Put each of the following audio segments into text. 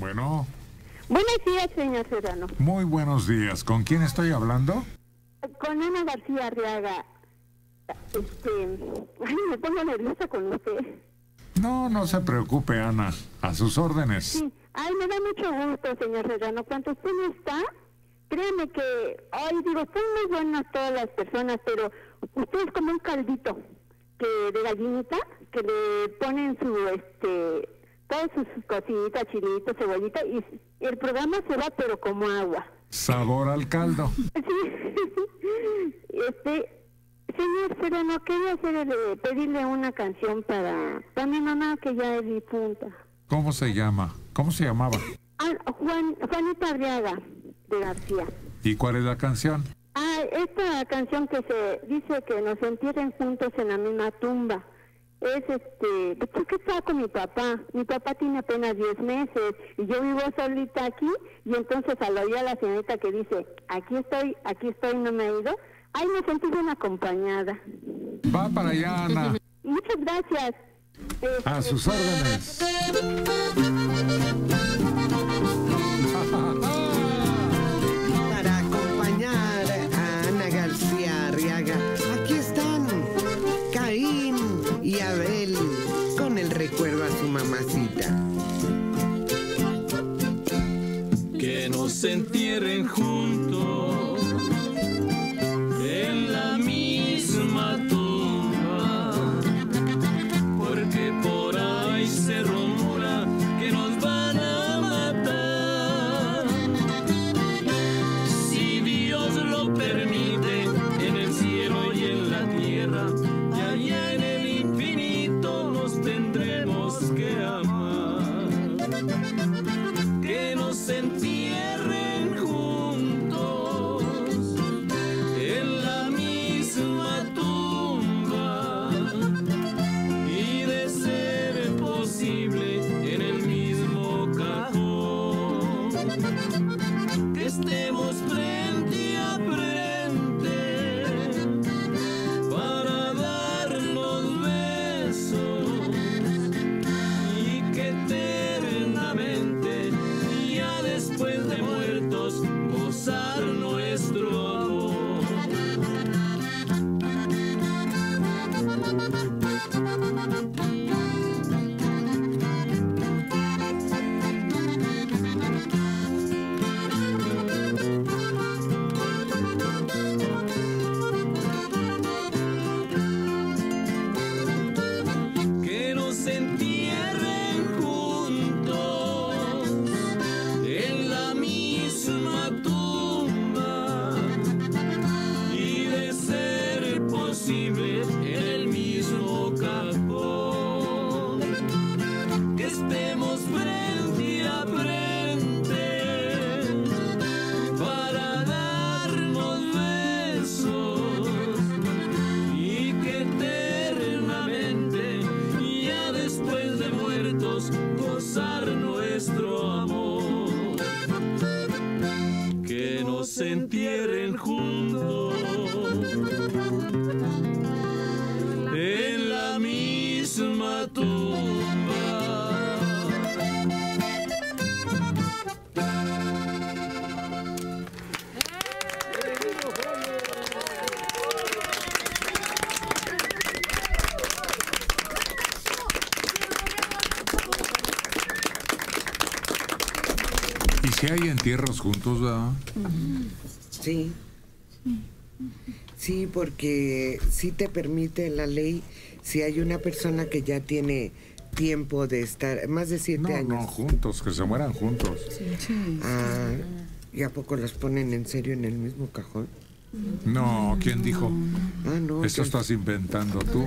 Bueno. Buenos días, señor Serrano. Muy buenos días. ¿Con quién estoy hablando? Con Ana García Arriaga. Ay, me pongo nerviosa con usted. No, no se preocupe, Ana. A sus órdenes. Sí. Ay, me da mucho gusto, señor Serrano. Cuando usted no está, créeme que, ay, digo, son muy buenas todas las personas, pero usted es como un caldito de gallinita que le ponen su, todas sus cositas, chilitos, cebollitas, y el programa se va pero como agua. Sabor al caldo. Sí. Señor Serrano, quería pedirle una canción para mi mamá, que ya es difunta. ¿Cómo se llama? ¿Cómo se llamaba? Juanita Arriaga de García. ¿Y cuál es la canción? Ah, esta canción que se dice que nos entierren juntos en la misma tumba. Es porque estaba con mi papá. Mi papá tiene apenas 10 meses y yo vivo solita aquí, y entonces al oír a la señorita que dice, aquí estoy, no me he ido, ahí me sentí bien acompañada. Va para allá, Ana. Muchas gracias. A sus órdenes. Para acompañar a Ana García Arriaga, aquí están Caín y Abel, con el recuerdo a su mamacita. Que nos entierren juntos en la misma tumba, porque por ahí se rumora que nos van a matar. Si Dios lo permite, en el cielo y en la tierra, y allá en el infinito nos tendremos que amar. Que nos entierren juntos en la misma tumba, y de ser posible en el mismo cajón, que estemos frente a frente para darnos besos, y que eternamente, ya después de muertos, gozar nuestro amor. Que nos entierren juntos en la misma tumba, y de ser posible en el mismo cajón, que estemos frente a frente para darnos besos, y que eternamente, ya después de muertos, gozar nuestro amor. Que nos entierren juntos en la misma tumba. ¿Y si hay entierros juntos, verdad? Sí. Sí, porque sí te permite la ley, si hay una persona que ya tiene tiempo de estar, más de 7 años. No, juntos, que se mueran juntos. Sí. Ah, ¿y a poco los ponen en serio en el mismo cajón? No, ¿quién dijo? Ah, no. Eso estás inventando tú,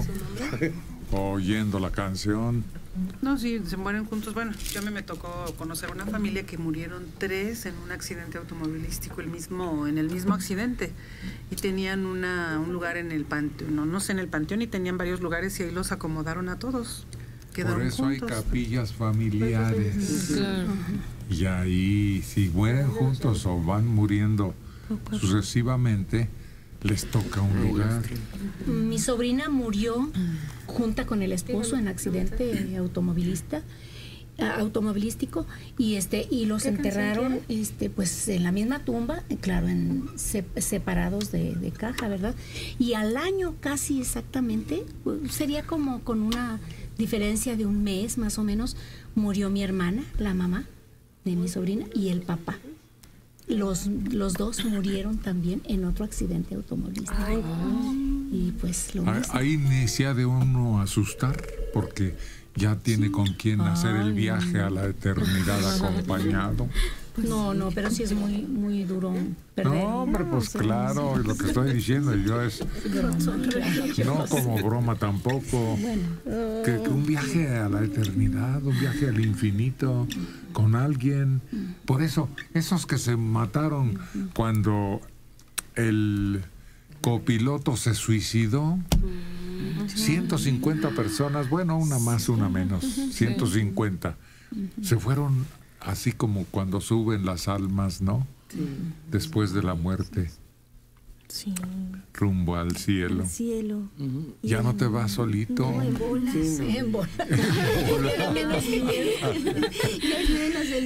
oyendo la canción. No, sí, se mueren juntos. Bueno, yo me tocó conocer una familia que murieron 3 en un accidente automovilístico, en el mismo accidente. Y tenían un lugar en el panteón, no sé, en el panteón, y tenían varios lugares y ahí los acomodaron a todos. Quedaron por eso juntos. Hay capillas familiares. Claro. Y ahí, si mueren juntos o van muriendo sucesivamente, les toca un lugar. Mi sobrina murió junta con el esposo en accidente automovilista, automovilístico, y los enterraron pues en la misma tumba, claro, en separados de caja, ¿verdad? Y al año casi exactamente, sería como con una diferencia de un mes más o menos, murió mi hermana, la mamá de mi sobrina, y el papá. Los dos murieron también en otro accidente automovilístico. Y pues lo mismo. Ahí ni se ha de uno asustar, porque ya tiene con quién hacer el viaje a la eternidad acompañado. Pues no, pero sí es muy, muy duro perder. No, hombre, pues claro, y lo que estoy diciendo yo es... No como broma tampoco. Bueno. Que un viaje a la eternidad, un viaje al infinito, con alguien. Por eso, esos que se mataron cuando el copiloto se suicidó, 150 personas, bueno, una más, una menos, 150, se fueron... Así como cuando suben las almas, ¿no? Sí. Después de la muerte. Sí. Rumbo al cielo. Al cielo. Ya no te vas solito. No, en bolas. Sí, en bolas.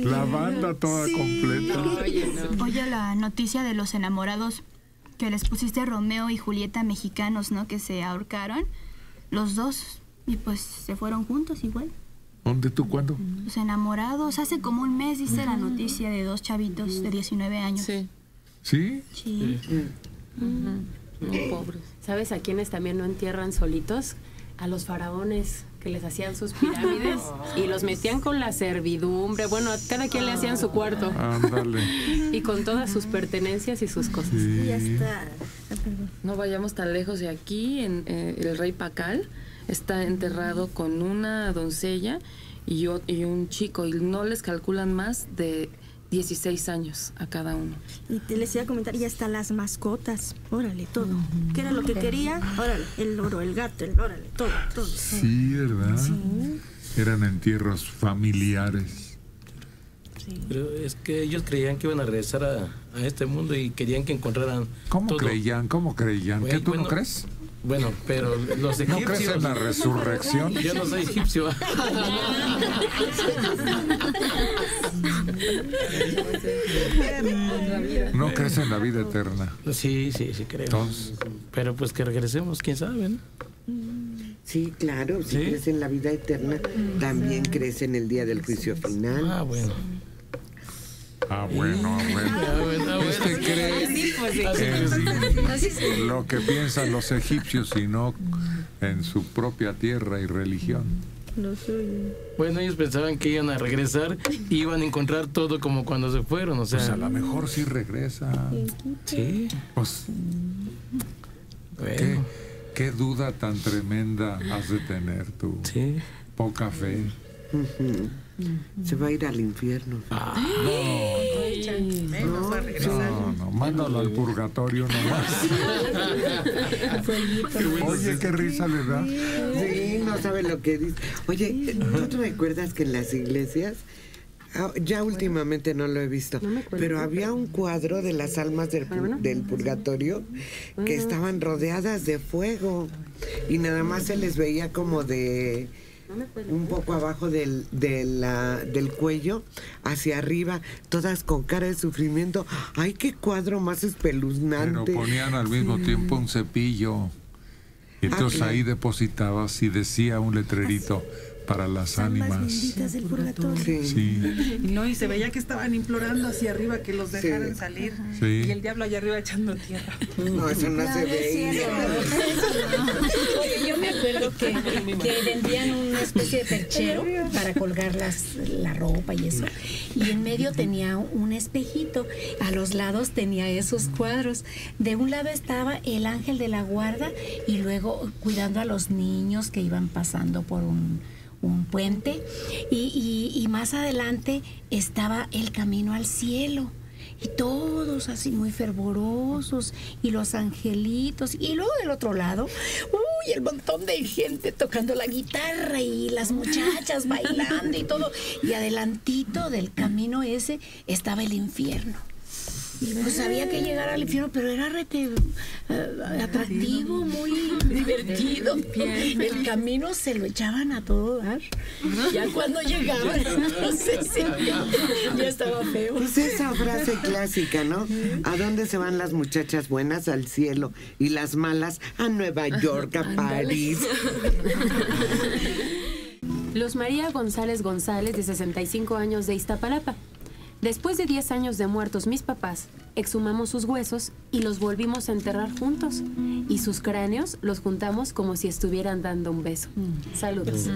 La banda toda completa. Oye, la noticia de los enamorados que les pusiste, Romeo y Julieta, mexicanos, ¿no? Que se ahorcaron los dos y pues se fueron juntos igual. ¿Dónde tú cuándo? Los enamorados. Hace como un mes, dice la noticia, de dos chavitos de 19 años. Sí. ¿Sí? Sí. Muy pobres. ¿Sabes a quiénes también no entierran solitos? A los faraones, que les hacían sus pirámides y los metían con la servidumbre. Bueno, a cada quien le hacían su cuarto. Ándale. Y con todas sus pertenencias y sus cosas. Sí. Y hasta... No vayamos tan lejos de aquí, en el rey Pacal... Está enterrado con una doncella y un chico, y no les calculan más de 16 años a cada uno. Y te les iba a comentar, y hasta las mascotas, órale, todo. ¿Qué era lo que quería? Órale, el loro, el gato, órale, todo, todo. Sí, ¿verdad? Sí. Eran entierros familiares. Sí. Pero es que ellos creían que iban a regresar a este mundo y querían que encontraran ¿Cómo creían? Bueno, ¿qué tú no crees? Bueno, pero los egipcios... ¿No crees en la resurrección? Yo no soy egipcio. ¿No crees en la vida eterna? Sí, sí, sí creo. Entonces, pero pues que regresemos, quién sabe, ¿no? Sí, claro, si crees en la vida eterna, también crees en el día del juicio final. Ah, bueno. Ah, bueno. Este cree en lo que piensan los egipcios y no en su propia tierra y religión. Bueno, ellos pensaban que iban a regresar y iban a encontrar todo como cuando se fueron, o sea... Pues a lo mejor sí regresan. Sí. Pues... Bueno. ¿Qué duda tan tremenda has de tener tú? Sí. Poca fe. Se va a ir al infierno. No, mándalo al purgatorio nomás. Oye, qué risa le da. Sí, no sabe lo que dice. Oye, ¿tú te recuerdas que en las iglesias, ya últimamente no lo he visto, pero había un cuadro de las almas del purgatorio que estaban rodeadas de fuego y nada más se les veía como de... un poco abajo del cuello hacia arriba, todas con cara de sufrimiento? ¡Ay, qué cuadro más espeluznante! Pero ponían al mismo tiempo un cepillo. Entonces ahí depositabas y decía un letrerito... para las ánimas del purgatorio. Sí. No, y se veía que estaban implorando hacia arriba que los dejaran salir. Sí. Y el diablo allá arriba echando tierra. No, eso no se ve. Oye, yo me acuerdo que vendían una especie de perchero para colgar la ropa y eso. Y en medio tenía un espejito. A los lados tenía esos cuadros. De un lado estaba el ángel de la guarda y luego cuidando a los niños que iban pasando por un puente, y más adelante estaba el camino al cielo y todos así muy fervorosos y los angelitos, y luego del otro lado el montón de gente tocando la guitarra y las muchachas bailando y todo, y adelantito del camino ese estaba el infierno. Y no sabía que llegara al infierno, pero era rete, atractivo, muy divertido. El camino se lo echaban a todo dar. Ya cuando llegaban, no sé si ya estaba feo. Pues esa frase clásica, ¿no? ¿A dónde se van las muchachas buenas? Al cielo. Y las malas a Nueva York, a París. Luz María González González, de 65 años, de Iztapalapa. Después de 10 años de muertos mis papás, exhumamos sus huesos y los volvimos a enterrar juntos. Y sus cráneos los juntamos como si estuvieran dando un beso. Saludos.